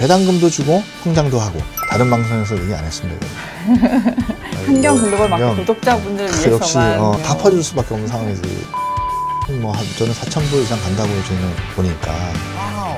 배당금도 주고 통장도 하고 다른 방송에서 얘기 안 했습니다. 한경글로벌마켓 구독자분들 위해서만 역시 다 퍼질 수밖에 없는 상황이지. 뭐 저는 4,000불 이상 간다고 저희는 보니까. 와우.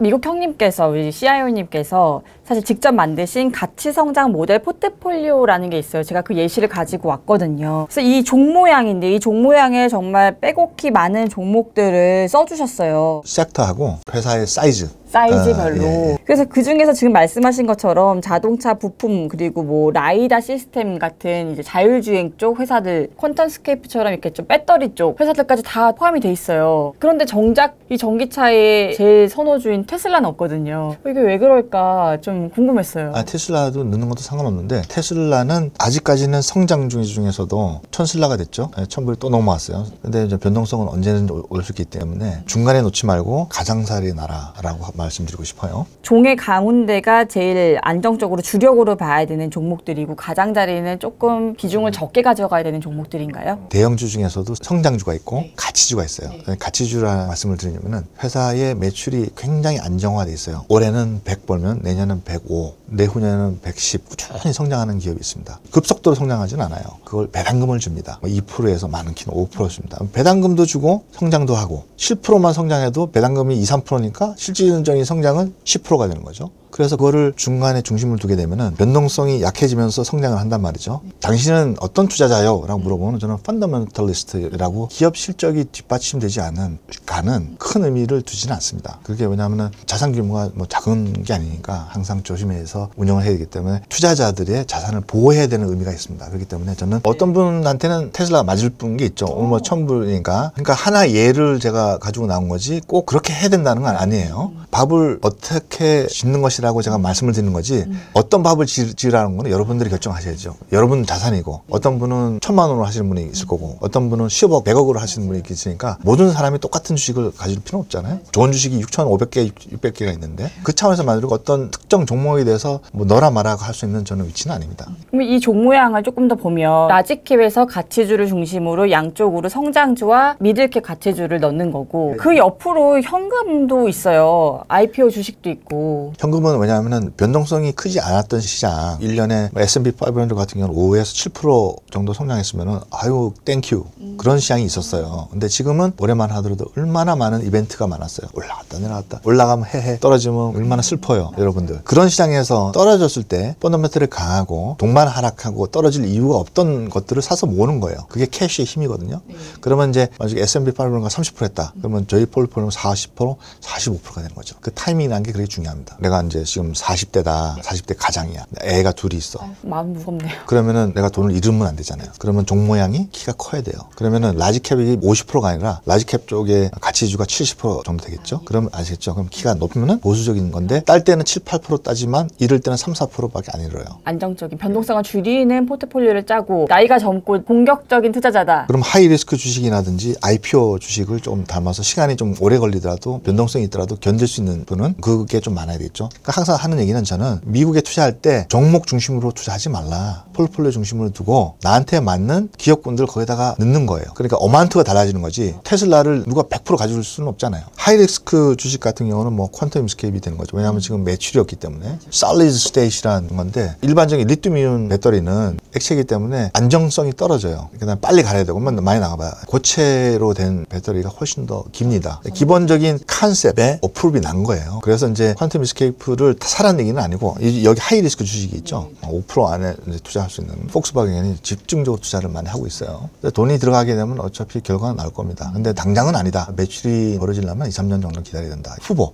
미국 형님께서, 우리 CIO님께서 사실 직접 만드신 가치성장 모델 포트폴리오라는 게 있어요. 제가 그 예시를 가지고 왔거든요. 그래서 이 종모양인데 이 종모양에 정말 빼곡히 많은 종목들을 써주셨어요. 섹터하고 회사의 사이즈별로. 예. 그래서 그중에서 지금 말씀하신 것처럼 자동차 부품 그리고 뭐 라이다 시스템 같은 이제 자율주행 쪽 회사들, 퀀텀스케이프처럼 이렇게 좀 배터리 쪽 회사들까지 다 포함이 돼 있어요. 그런데 정작 이 전기차의 제일 선호주인 테슬라는 없거든요. 이게 왜 그럴까 좀 궁금했어요. 테슬라도 넣는 것도 상관없는데 테슬라는 아직까지는 성장 중에서도 천슬라가 됐죠. 1,000불 또 넘어왔어요. 근데 이제 변동성은 언제든지 올 수 있기 때문에 중간에 놓지 말고 가장자리에 놔라라고 말씀드리고 싶어요. 종의 가운데가 제일 안정적으로 주력으로 봐야 되는 종목들이고 가장자리는 조금 비중을 적게 가져가야 되는 종목들인가요? 대형주 중에서도 성장주가 있고 네. 가치주가 있어요. 네. 가치주라는 말씀을 드리면은 회사의 매출이 굉장히 안정화돼 있어요. 올해는 100 벌면 내년은 105, 내후년은 110 꾸준히 성장하는 기업이 있습니다. 급속도로 성장하진 않아요. 그걸 배당금을 줍니다. 2%에서 많은키는 5% 줍니다. 배당금도 주고 성장도 하고 10%만 성장해도 배당금이 2, 3%니까 실질 전이 성장은 10%가 되는 거죠. 그래서 그거를 중간에 중심을 두게 되면은 변동성이 약해지면서 성장을 한단 말이죠. 당신은 어떤 투자자요? 라고 물어보면 저는 펀더멘털리스트라고 기업 실적이 뒷받침되지 않은 가는 큰 의미를 두지는 않습니다. 그게 왜냐하면은 자산 규모가 뭐 작은 게 아니니까 항상 조심해서 운영을 해야 되기 때문에 투자자들의 자산을 보호해야 되는 의미가 있습니다. 그렇기 때문에 저는 어떤 분한테는 테슬라 맞을 분이 있죠. 오늘 뭐 1,000불이니까. 그러니까 하나 예를 제가 가지고 나온 거지 꼭 그렇게 해야 된다는 건 아니에요. 밥을 어떻게 짓는 것이라 라고 제가 말씀을 드리는 거지 어떤 밥을 지으라는 거는 여러분들이 결정하셔야죠. 여러분 자산이고 어떤 분은 1,000만 원으로 하시는 분이 있을 거고 어떤 분은 10억, 100억으로 하시는 분이 있으니까 모든 사람이 똑같은 주식을 가질 필요는 없잖아요. 좋은 주식이 6,500개, 600개가 있는데 그 차원에서 만들고 어떤 특정 종목에 대해서 뭐 너라 마라 할 수 있는 저는 위치는 아닙니다. 그럼 이 종모양을 조금 더 보면 라지캡에서 가치주를 중심으로 양쪽으로 성장주와 미들캡 가치주를 넣는 거고 네. 그 옆으로 현금도 있어요. IPO 주식도 있고. 현금은 왜냐하면 변동성이 크지 않았던 시장 1년에 S&P 500 같은 경우는 5에서 7% 정도 성장했으면 아유 땡큐 그런 시장이 있었어요. 근데 지금은 올해만 하더라도 얼마나 많은 이벤트가 많았어요. 올라갔다 내려갔다 올라가면 헤헤 떨어지면 얼마나 슬퍼요. 여러분들 그런 시장에서 떨어졌을 때 펀더멘털이 강하고 동반 하락하고 떨어질 이유가 없던 것들을 사서 모으는 거예요. 그게 캐시의 힘이거든요. 그러면 이제 만약에 S&P 500가 30% 했다 그러면 저희 폴리포는 40%, 45%가 되는 거죠. 그 타이밍이라는 게 그렇게 중요합니다. 내가 이제 지금 40대다. 40대 가장이야. 애가 둘이 있어. 아유, 마음 무섭네요. 그러면은 내가 돈을 잃으면 안 되잖아요. 그러면 종모양이 키가 커야 돼요. 그러면은 라지캡이 50%가 아니라 라지캡 쪽에 가치주가 70% 정도 되겠죠. 그럼 아시겠죠? 그럼 키가 높으면은 보수적인 건데 딸 때는 7, 8% 따지만 잃을 때는 3, 4%밖에 안 잃어요. 안정적인 변동성을 줄이는 포트폴리오를 짜고 나이가 젊고 공격적인 투자자다. 그럼 하이리스크 주식이라든지 IPO 주식을 좀 닮아서 시간이 좀 오래 걸리더라도 변동성이 있더라도 견딜 수 있는 분은 그게 좀 많아야 되겠죠. 항상 하는 얘기는 저는 미국에 투자할 때 종목 중심으로 투자하지 말라. 폴리폴리오 중심으로 두고 나한테 맞는 기업군들 거기다가 넣는 거예요. 그러니까 어마운트가 달라지는 거지 테슬라를 누가 100% 가져올 수는 없잖아요. 하이리스크 주식 같은 경우는 뭐 퀀텀스케이프이 되는 거죠. 왜냐하면 지금 매출이 없기 때문에 솔리드 스테이트라는 건데 일반적인 리튬이온 배터리는 액체이기 때문에 안정성이 떨어져요. 그다음에 빨리 갈아야 되고 많이 나가봐요. 고체로 된 배터리가 훨씬 더 깁니다. 기본적인 컨셉에 어프로브이 난 거예요. 그래서 이제 퀀텀스케이프 를 다 사라는 얘기는 아니고 여기 하이리스크 주식이 있죠. 5% 안에 투자할 수 있는 폭스바겐이 집중적으로 투자를 많이 하고 있어요. 돈이 들어가게 되면 어차피 결과는 나올 겁니다. 근데 당장은 아니다. 매출이 벌어지려면 2, 3년 정도 기다려야 된다. 후보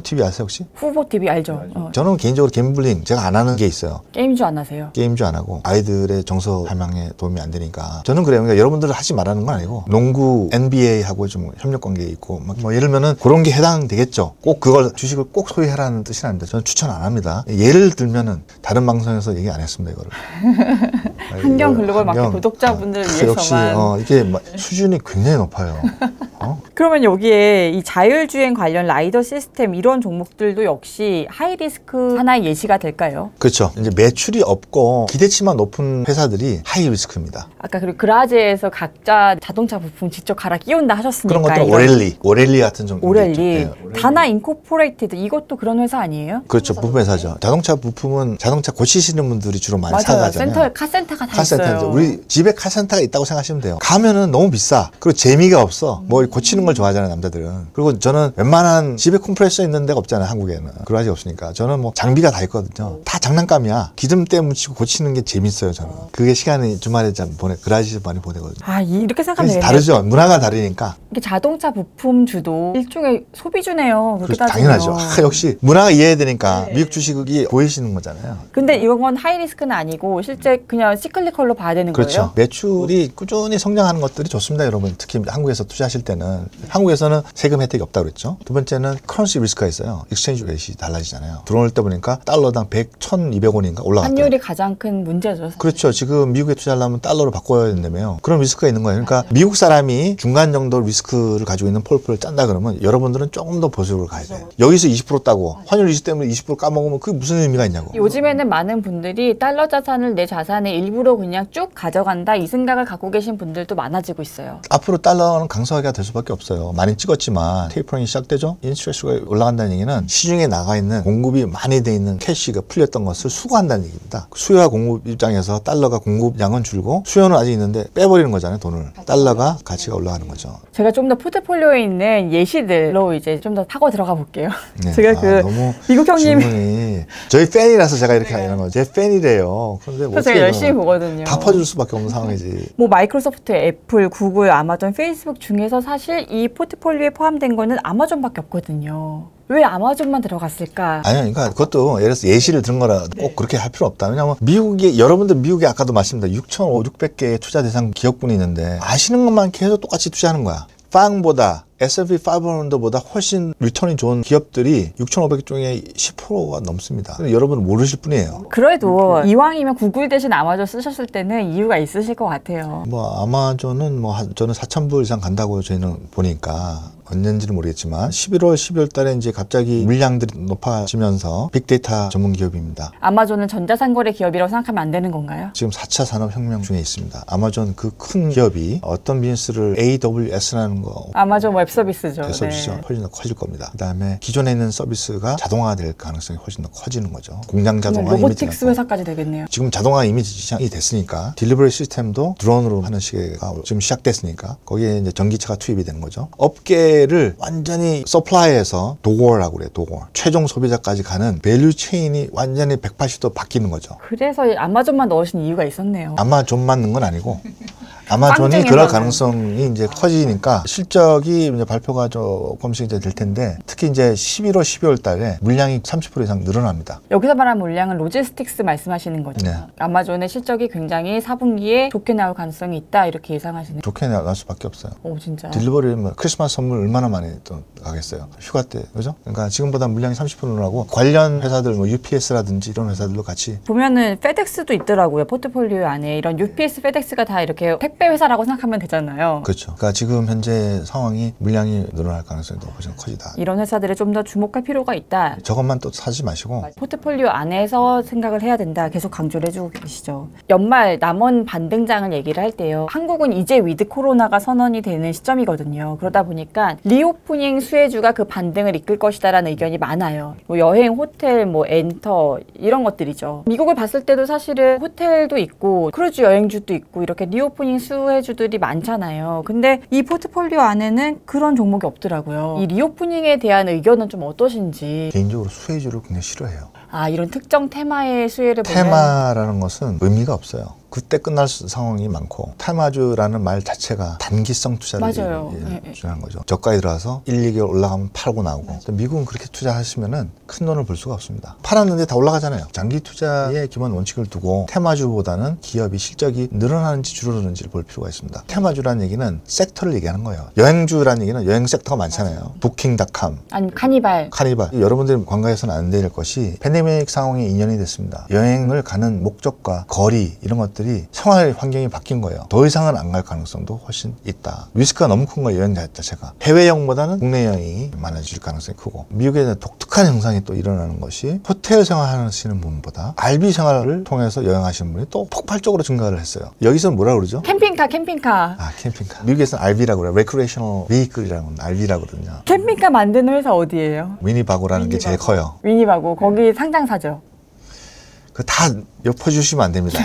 TV 아세요 혹시? 후보 TV 알죠. 저는 개인적으로 갬블링 제가 안 하는 게 있어요. 게임주 안 하세요? 게임주 안 하고 아이들의 정서 발명에 도움이 안 되니까 저는 그래요. 그러니까 여러분들 하지 말라는 건 아니고 농구 NBA하고 좀 협력 관계 있고 막 뭐 예를 들면은 그런 게 해당되겠죠. 꼭 그걸 주식을 꼭 소유하라는 뜻이 아닙니다. 저는 추천 안 합니다. 예를 들면은 다른 방송에서 얘기 안 했습니다 이거를. 한경글로벌마켓 구독자분들 위해서만. 역시 이게 수준이 굉장히 높아요. 그러면 여기에 이 자율주행 관련 라이더 시스템 이런 종목들도 역시 하이리스크 하나의 예시가 될까요? 그렇죠. 이제 매출이 없고 기대치만 높은 회사들이 하이리스크입니다. 아까 그리고 그라제에서 각자 자동차 부품 직접 갈아 끼운다 하셨으니까. 그런 것들 오렐리 같은 종목. 오렐리. 다나 인코포레이티드 이것도 그런 회사 아니에요? 그렇죠. 부품 회사죠. 자동차 부품은 자동차 고치시는 분들이 주로 많이 사가잖아요. 맞아요. 카센터가 다 있어요. 우리 집에 카센터가 있다고 생각하시면 돼요. 가면은 너무 비싸. 그리고 재미가 없어. 뭘 고치는 걸 좋아하잖아요, 남자들은. 그리고 저는 웬만한 집에 컴프레서 있는 데가 없잖아요, 한국에는. 그라지 없으니까. 저는 뭐 장비가 다 있거든요. 다 장난감이야. 기름때 묻히고 고치는 게 재밌어요, 저는. 그게 시간이 주말에 그라지에서 많이 보내거든요. 아, 이렇게 생각하면 다르죠. 문화가 다르니까. 이게 자동차 부품 주도 일종의 소비주네요. 그렇죠, 당연하죠. 아, 역시 문화가 이해해야 되니까. 네. 미국 주식이 보이시는 거잖아요. 근데 이런 건 하이리스크는 아니고 실제 그냥 시클리컬로 봐야 되는 거예요? 그렇죠. 매출이 꾸준히 성장하는 것들이 좋습니다, 여러분. 특히 한국에서 투자하실 때는. 한국에서는 세금 혜택이 없다고 그랬죠. 두 번째는 커런시 리스크가 있어요. 익스체인지 레이시 달라지잖아요. 들어올 때 보니까 달러당 1,200원인가 올라갔대요. 환율이 가장 큰 문제죠, 사실. 그렇죠. 지금 미국에 투자하려면 달러로 바꿔야 된다며요. 그런 리스크가 있는 거예요. 그러니까 맞아요. 미국 사람이 중간 정도 리스크를 가지고 있는 폴포를 짠다 그러면 여러분들은 조금 더 보수적으로 가야 돼요. 여기서 20% 따고 환율 이슈 때문에 20% 까먹으면 그게 무슨 의미가 있냐고. 요즘에는 많은 분들이 달러 자산을 내 자산의 일부로 그냥 쭉 가져간다 이 생각을 갖고 계신 분들도 많아지고 있어요. 앞으로 달러는 강세화가 될 수밖에 없어요. 많이 찍었지만 테이퍼링이 시작되죠. 인트레스가 올라간다는 얘기는 시중에 나가 있는 공급이 많이 돼 있는 캐시가 풀렸던 것을 수거한다는 얘기입니다. 수요와 공급 입장에서 달러가 공급량은 줄고 수요는 아직 있는데 빼버리는 거잖아요, 돈을. 달러가 가치가 올라가는 거죠. 제가 좀 더 포트폴리오에 있는 예시들로 이제 좀 더 타고 들어가 볼게요. 네. 제가 너무 미국 형님이 저희 팬이라서 제가 이렇게 하는 거죠. 제 팬이래요. 그런데 뭐 제가 열심히 보거든요. 다 퍼줄 수밖에 없는 상황이지. 뭐 마이크로소프트, 애플, 구글, 아마존, 페이스북 중에서 사실 이 포트폴리오에 포함된 거는 아마존밖에 없거든요. 왜 아마존만 들어갔을까? 아니요, 그러니까 그것도 예를 들어서 예시를 들은 거라 네. 꼭 그렇게 할 필요 없다. 왜냐면 미국이, 여러분들 미국에 아까도 말씀드렸다. 6,600개의 투자 대상 기업군이 있는데 아시는 것만 계속 똑같이 투자하는 거야. 빵보다 S&P 500보다 훨씬 리턴이 좋은 기업들이 6,500개 중에 10%가 넘습니다. 여러분은 모르실 뿐이에요. 그래도 이왕이면 구글 대신 아마존 쓰셨을 때는 이유가 있으실 것 같아요. 뭐 아마존은 뭐 저는 4,000불 이상 간다고 저희는 보니까 언젠지는 모르겠지만 11월, 12월 달에 이제 갑자기 물량들이 높아지면서 빅데이터 전문 기업입니다. 아마존은 전자상거래 기업이라고 생각하면 안 되는 건가요? 지금 4차 산업혁명 중에 있습니다. 아마존 그 큰 기업이 어떤 비즈니스를 AWS라는 거. 아마존 웹 서비스죠. 서비스죠. 네. 훨씬 더 커질 겁니다. 그다음에 기존에 있는 서비스가 자동화될 가능성이 훨씬 더 커지는 거죠. 공장 자동화, 로보틱스 회사까지 되겠네요. 지금 자동화 이미 시장이 됐으니까 딜리버리 시스템도 드론으로 하는 시기가 지금 시작됐으니까 거기에 이제 전기차가 투입이 되는 거죠. 업계를 완전히 서플라이에서 도어라고 그래요. 도어. 최종 소비자까지 가는 밸류 체인이 완전히 180도 바뀌는 거죠. 그래서 아마존만 넣으신 이유가 있었네요. 아마존만 넣은 건 아니고 아마존이 그럴 가능성이 이제 커지니까 실적이 이제 발표가 조금씩 이제 될 텐데 특히 이제 11월, 12월 달에 물량이 30% 이상 늘어납니다. 여기서 말하는 물량은 로지스틱스 말씀하시는 거죠. 네. 아마존의 실적이 굉장히 4분기에 좋게 나올 가능성이 있다 이렇게 예상하시네요. 좋게 나올 수밖에 없어요. 오, 진짜. 딜리버리면 크리스마스 선물 얼마나 많이 또 가겠어요. 휴가 때, 그죠? 그러니까 지금보다 물량이 30% 늘어나고 관련 회사들 뭐 UPS라든지 이런 회사들로 같이 보면은 페덱스도 있더라고요. 포트폴리오 안에 이런 UPS, 페덱스가 다 이렇게 택배 회사라고 생각하면 되잖아요. 그렇죠. 그러니까 지금 현재 상황이 물량이 늘어날 가능성이 더 훨씬 커지다. 이런 회사들에 좀 더 주목할 필요가 있다. 저것만 또 사지 마시고 맞아. 포트폴리오 안에서 생각을 해야 된다. 계속 강조를 해주고 계시죠. 연말 남은 반등장을 얘기를 할 때요. 한국은 이제 위드 코로나가 선언이 되는 시점이거든요. 그러다 보니까 리오프닝 수혜주가 그 반등을 이끌 것이다라는 의견이 많아요. 뭐 여행, 호텔, 뭐 엔터 이런 것들이죠. 미국을 봤을 때도 사실은 호텔도 있고 크루즈 여행주도 있고 이렇게 리오프닝 수혜주들이 많잖아요. 근데 이 포트폴리오 안에는 그런 종목이 없더라고요. 이 리오프닝에 대한 의견은 좀 어떠신지. 개인적으로 수혜주를 굉장히 싫어해요. 아, 이런 특정 테마의 수혜를 보면 테마라는 것은 의미가 없어요. 그때 끝날 상황이 많고 테마주라는 말 자체가 단기성 투자를 주는 거죠. 저가에 들어와서 1, 2개월 올라가면 팔고 나오고 미국은 그렇게 투자하시면 큰 돈을 벌 수가 없습니다. 팔았는데 다 올라가잖아요. 장기 투자의 기본 원칙을 두고 테마주보다는 기업이 실적이 늘어나는지 줄어드는지를 볼 필요가 있습니다. 테마주라는 얘기는 섹터를 얘기하는 거예요. 여행주라는 얘기는 여행 섹터가 많잖아요. 부킹닷컴 아니면 카니발. 여러분들이 관광에서는 안 될 것이 팬데믹 상황에 인연이 됐습니다. 여행을 가는 목적과 거리 이런 것들이 것들이 생활 환경이 바뀐 거예요. 더 이상은 안 갈 가능성도 훨씬 있다. 리스크가 너무 큰 거예요, 여행 자체가. 해외여행보다는 국내여행이 많아질 가능성이 크고, 미국에 독특한 현상이 또 일어나는 것이 호텔 생활하시는 분보다 RV 생활을 통해서 여행하시는 분이 또 폭발적으로 증가를 했어요. 여기서는 뭐라 그러죠? 캠핑카. 아, 캠핑카. 미국에서는 RV라고 그래요. 레크레이셔널 베이클이라는 RV라고 그러거든요. 캠핑카 만드는 회사 어디예요? 위니바고라는 게 제일 커요. 위니바고. 거기 상장사죠. 그 다 엎어주시면 안 됩니다.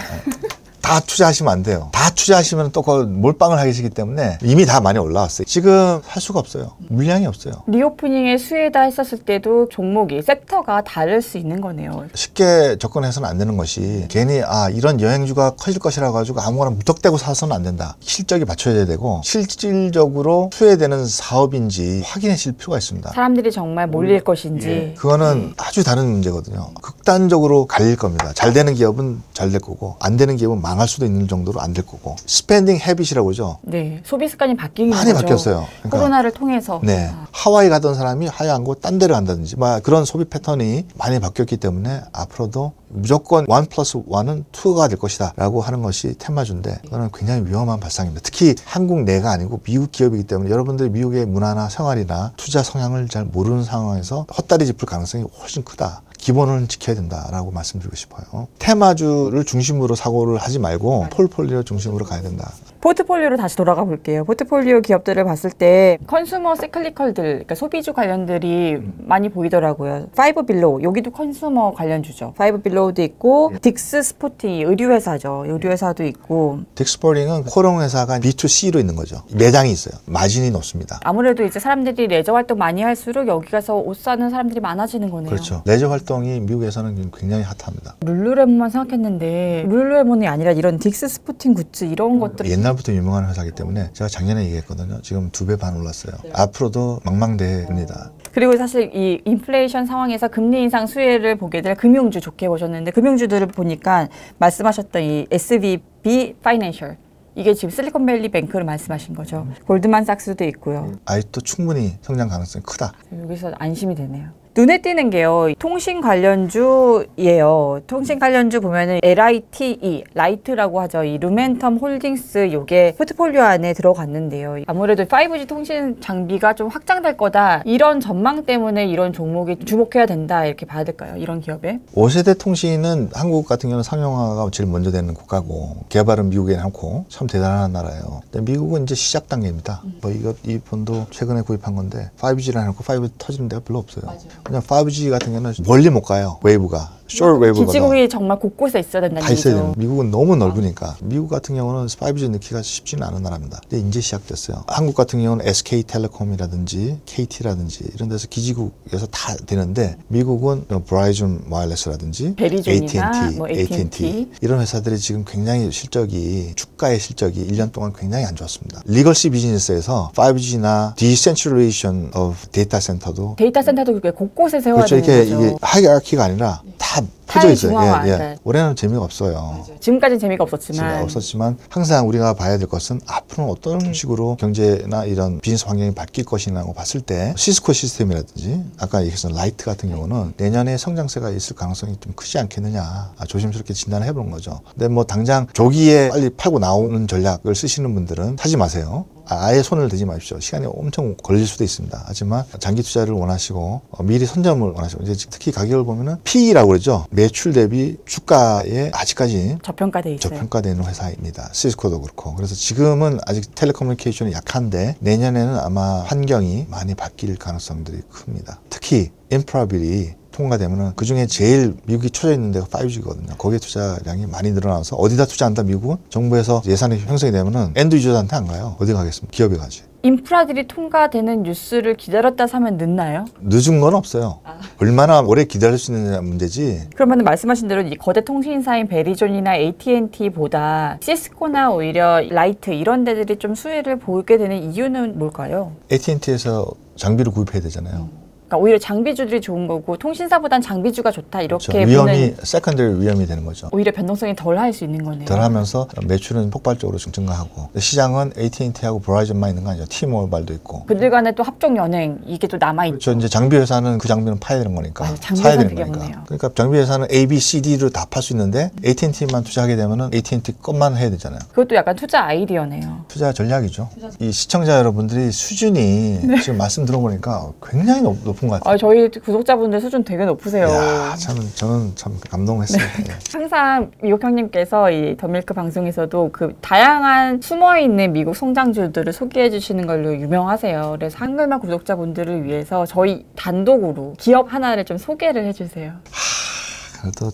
다 투자하시면 안 돼요. 다 투자하시면 또 몰빵을 하시기 때문에 이미 다 많이 올라왔어요. 지금 할 수가 없어요. 물량이 없어요. 리오프닝의 수혜다 했었을 때도 종목이, 섹터가 다를 수 있는 거네요. 쉽게 접근해서는 안 되는 것이, 괜히 이런 여행주가 커질 것이라고 가지고 아무거나 무턱대고 사서는 안 된다. 실적이 받쳐야 되고 실질적으로 수혜되는 사업인지 확인하실 필요가 있습니다. 사람들이 정말 몰릴 것인지. 예. 그거는 아주 다른 문제거든요. 극단적으로 갈릴 겁니다. 잘 되는 기업은 잘 될 거고, 안 되는 기업은 망할 수도 있는 정도로 안 될 거고. 스펜딩 헤빗이라고 그러죠. 네, 소비 습관이 바뀌는 거죠. 많이 바뀌었어요. 그러니까 코로나를 통해서. 네, 하와이 가던 사람이 하와이 안 가고 딴 데를 간다든지 막 그런 소비 패턴이 많이 바뀌었기 때문에 앞으로도 무조건 1+1은 2가 될 것이다 라고 하는 것이 테마주인데, 그거는 굉장히 위험한 발상입니다. 특히 한국 내가 아니고 미국 기업이기 때문에 여러분들이 미국의 문화나 생활이나 투자 성향을 잘 모르는 상황에서 헛다리 짚을 가능성이 훨씬 크다. 기본은 지켜야 된다라고 말씀드리고 싶어요. 테마주를 중심으로 사고를 하지 말고 포트폴리오 중심으로 가야 된다. 포트폴리오로 다시 돌아가 볼게요. 포트폴리오 기업들을 봤을 때 컨슈머 사이클리컬들, 그러니까 소비주 관련들이 많이 보이더라고요. 파이브 빌로우, 여기도 컨슈머 관련주죠. 파이브 빌로우도 있고, 딕스 스포팅, 의류회사죠. 의류회사도 있고. 딕스 스포팅은 코롱 회사가 B2C로 있는 거죠. 매장이 있어요. 마진이 높습니다. 아무래도 이제 사람들이 레저 활동 많이 할수록 여기 가서 옷 사는 사람들이 많아지는 거네요. 그렇죠. 레저 활동이 미국에서는 굉장히 핫합니다. 룰루레몬만 생각했는데 룰루레몬이 아니라 이런 딕스 스포팅 굿즈 이런 것들, 옛날부터 유명한 회사이기 때문에 제가 작년에 얘기했거든요. 지금 2배 반 올랐어요. 네. 앞으로도 망망대해입니다. 그리고 사실 이 인플레이션 상황에서 금리 인상 수혜를 보게 될 금융주 좋게 보셨는데, 금융주들을 보니까 말씀하셨던 이 SVB 파이낸셜, 이게 지금 실리콘밸리 뱅크를 말씀하신 거죠. 골드만삭스도 있고요. 아직도 충분히 성장 가능성이 크다. 여기서 안심이 되네요. 눈에 띄는 게요, 통신 관련주예요. 통신 관련주 보면은 LITE, 라이트라고 하죠. 이 루멘텀 홀딩스, 요게 포트폴리오 안에 들어갔는데요. 아무래도 5G 통신 장비가 좀 확장될 거다, 이런 전망 때문에 이런 종목이 주목해야 된다, 이렇게 봐야 될까요, 이런 기업에? 5세대 통신은 한국 같은 경우는 상용화가 제일 먼저 되는 국가고, 개발은 미국에 남고, 참 대단한 나라예요. 근데 미국은 이제 시작 단계입니다. 뭐 이 폰도 최근에 구입한 건데 5G를 안 하고 5G 터지는 데가 별로 없어요. 맞아요. 그냥 5G 같은 경우는 멀리 못 가요. 웨이브가. 숏웨이브가. 기지국이 정말 곳곳에 있어야 된다는 얘기죠. 다 있어야 됩니다. 미국은 너무 넓으니까. 미국 같은 경우는 5G 넣기가 쉽지는 않은 나라입니다. 근데 이제 시작됐어요. 한국 같은 경우는 SK텔레콤이라든지 KT라든지 이런 데서 기지국에서 다 되는데, 미국은 브라이즌 와이어리스라든지 AT&T, 뭐 AT&T 이런 회사들이 지금 굉장히 실적이, 주가의 실적이 1년 동안 굉장히 안 좋았습니다. 리걸시 비즈니스에서 5G나 디센트럴레이션 오브 데이터 센터도 그게 곳곳에 세워야 되는 거죠. 그렇죠. 이게 하이어라키가 아니라 다 퍼져 있어요. 예, 예. 올해는 재미가 없어요. 맞아요. 지금까지는 재미가 없었지만 항상 우리가 봐야 될 것은 앞으로는 어떤 식으로 경제나 이런 비즈니스 환경이 바뀔 것이냐고 봤을 때, 시스코 시스템이라든지 아까 얘기했던 라이트 같은 경우는 내년에 성장세가 있을 가능성이 좀 크지 않겠느냐, 조심스럽게 진단을 해본 거죠. 근데 뭐 당장 조기에 빨리 팔고 나오는 전략을 쓰시는 분들은 사지 마세요. 아예 손을 대지 마십시오. 시간이 엄청 걸릴 수도 있습니다. 하지만 장기 투자를 원하시고 미리 선점을 원하시고, 이제 특히 가격을 보면은 PE라고 그러죠. 매출 대비 주가에 아직까지 저평가돼 있어요. 저평가되어 있는 회사입니다. 시스코도 그렇고. 그래서 지금은 아직 텔레커뮤니케이션이 약한데, 내년에는 아마 환경이 많이 바뀔 가능성들이 큽니다. 특히 인프라빌이 통과되면 그중에 제일 미국이 쳐져 있는 데가 5G거든요. 거기에 투자량이 많이 늘어나서, 어디다 투자한다 미국은? 정부에서 예산이 형성이 되면 엔드 유저한테 안 가요. 어디 가겠습니까? 기업에 가지. 인프라들이 통과되는 뉴스를 기다렸다 사면 늦나요? 늦은 건 없어요. 얼마나 오래 기다릴 수 있느냐 문제지. 그러면 말씀하신 대로 이 거대 통신사인 베리존이나 AT&T보다 시스코나 오히려 라이트 이런 데들이 좀 수혜를 보게 되는 이유는 뭘까요? AT&T에서 장비를 구입해야 되잖아요. 그러니까 오히려 장비주들이 좋은 거고 통신사보단 장비주가 좋다 이렇게 그렇죠. 위험이 세컨더리 위험이 되는 거죠. 오히려 변동성이 덜할 수 있는 거네요. 덜하면서 매출은 폭발적으로 증가하고 시장은 AT&T하고 브라이즌만 있는 거 아니죠. T-모바일도 있고. 그들 간에 또 합종 연행 이게 또 남아 있죠. 그렇죠. 이제 장비 회사는 그 장비는 파야 되는 거니까. 맞아, 장비 사야 되는 거니까. 없네요. 그러니까 장비 회사는 A, B, C, D로 다 팔 수 있는데 AT&T만 투자하게 되면은 AT&T 것만 해야 되잖아요. 그것도 약간 투자 아이디어네요. 투자 전략이죠. 이 시청자 여러분들이 수준이 네. 지금 말씀 들어보니까 굉장히 높은 것 같아요. 아, 저희 구독자분들 수준 되게 높으세요. 이야, 참, 저는 참 감동했어요. 네. 항상 미국 형님께서 이 더밀크 방송에서도 그 다양한 숨어있는 미국 성장주들을 소개해 주시는 걸로 유명하세요. 그래서 한글만 구독자분들을 위해서 저희 단독으로 기업 하나를 좀 소개를 해주세요.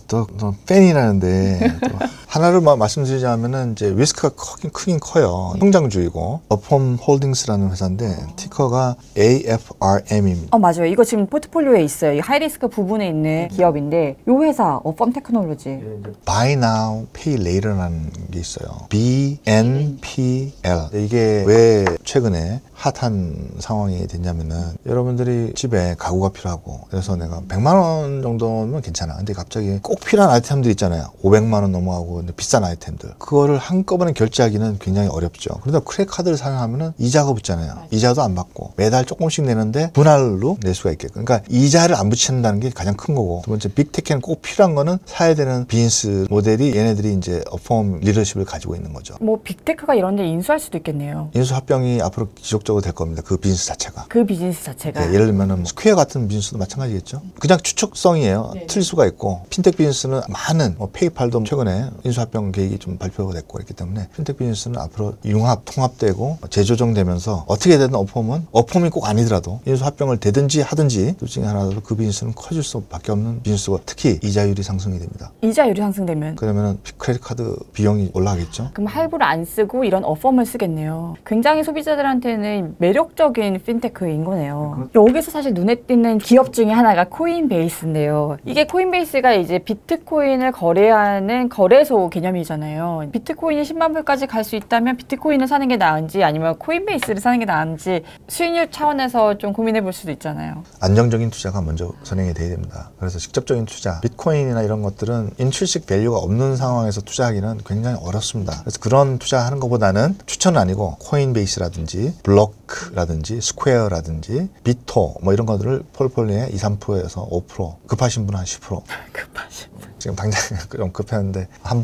또 팬이라는데 또 하나를 말씀드리자면은 이제 위스크가 크긴 커요. 성장주이고 어펌 홀딩스라는 회사인데 티커가 AFRM입니다. 맞아요. 이거 지금 포트폴리오에 있어요. 이 하이리스크 부분에 있는 기업인데 이 회사 어펌 테크놀로지. Buy Now, Pay Later라는 게 있어요. BNPL. 이게 왜 최근에 핫한 상황이 됐냐면은 여러분들이 집에 가구가 필요하고 그래서 내가 100만 원 정도면 괜찮아. 근데 갑자기 꼭 필요한 아이템들 있잖아요. 500만 원 넘어가고 비싼 아이템들. 그거를 한꺼번에 결제하기는 굉장히 어렵죠. 그러다 크레딧 카드를 사용하면은 이자가 붙잖아요. 이자도 안 받고 매달 조금씩 내는데 분할로 낼 수가 있겠고. 그러니까 이자를 안 붙인다는 게 가장 큰 거고. 두 번째 빅테크는 꼭 필요한 거는 사야 되는 비즈니스 모델이 얘네들이 이제 어펌 리더십을 가지고 있는 거죠. 뭐 빅테크가 이런 데 인수할 수도 있겠네요. 인수 합병이 앞으로 지속 될 겁니다. 그 비즈니스 자체가. 네, 예를 들면 스퀘어 같은 비즈니스도 마찬가지겠죠. 그냥 추측성이에요. 네네. 틀릴 수가 있고 핀텍 비즈니스는 많은 페이팔도 최근에 인수합병 계획이 좀 발표가 됐고 그렇기 때문에 핀텍 비즈니스는 앞으로 융합, 통합되고 재조정되면서 어떻게 되든 어펌이 꼭 아니더라도 인수합병을 되든지 하든지 둘 중에 하나라도 그 비즈니스는 커질 수밖에 없는 비즈니스고 특히 이자율이 상승이 됩니다. 이자율이 상승되면? 그러면 크레딧 카드 비용이 올라가겠죠. 그럼 할부를 안 쓰고 이런 어펌을 쓰겠네요. 굉장히 소비자들한테는 매력적인 핀테크인 거네요. 여기서 사실 눈에 띄는 기업 중에 하나가 코인베이스인데요. 이게 코인베이스가 이제 비트코인을 거래하는 거래소 개념이잖아요. 비트코인이 10만 불까지 갈 수 있다면 비트코인을 사는 게 나은지 아니면 코인베이스를 사는 게 나은지 수익률 차원에서 좀 고민해 볼 수도 있잖아요. 안정적인 투자가 먼저 선행이 돼야 됩니다. 그래서 직접적인 투자, 비트코인이나 이런 것들은 인출식 밸류가 없는 상황에서 투자하기는 굉장히 어렵습니다. 그래서 그런 투자하는 것보다는 추천은 아니고 코인베이스라든지 블록 라든지 스퀘어라든지 비토 뭐 이런 것들을 폴폴리에 2, 3%에서 5% 급하신 분은 한 10% 급하신 분 지금 당장 좀 급했는데 한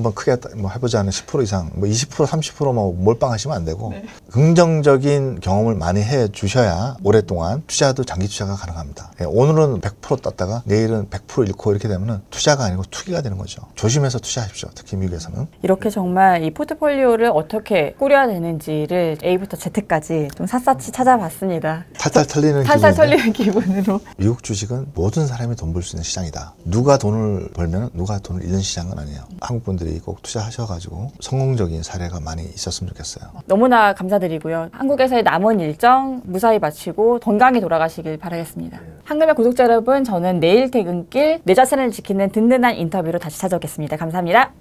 번 크게 뭐 해보자 하는 10% 이상 뭐 20% 30% 뭐 몰빵하시면 안 되고 네. 긍정적인 경험을 많이 해 주셔야 오랫동안 투자도 장기 투자가 가능합니다. 예, 오늘은 100% 땄다가 내일은 100% 잃고 이렇게 되면은 투자가 아니고 투기가 되는 거죠. 조심해서 투자하십시오. 특히 미국에서는 이렇게 정말 이 포트폴리오를 어떻게 꾸려야 되는지를 A부터 Z까지 좀 샅샅이 찾아봤습니다. 탈탈 털리는 기분으로. 미국 주식은 모든 사람이 돈 벌 수 있는 시장이다. 누가 돈을 벌면 누가 돈을 잃는 시장은 아니에요. 한국 분들이 꼭 투자하셔가지고 성공적인 사례가 많이 있었으면 좋겠어요. 너무나 감사드리고요. 한국에서의 남은 일정 무사히 마치고 건강히 돌아가시길 바라겠습니다. 한글의 구독자 여러분, 저는 내일 퇴근길 내 자신을 지키는 든든한 인터뷰로 다시 찾아오겠습니다. 감사합니다.